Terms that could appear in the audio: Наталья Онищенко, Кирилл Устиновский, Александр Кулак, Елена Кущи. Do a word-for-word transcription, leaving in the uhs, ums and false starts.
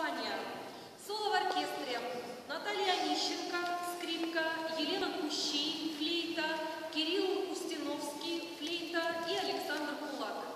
внимание, соло в оркестре Наталья Онищенко, скрипка, Елена Кущи, флейта, Кирилл Устиновский, флейта и Александр Кулак.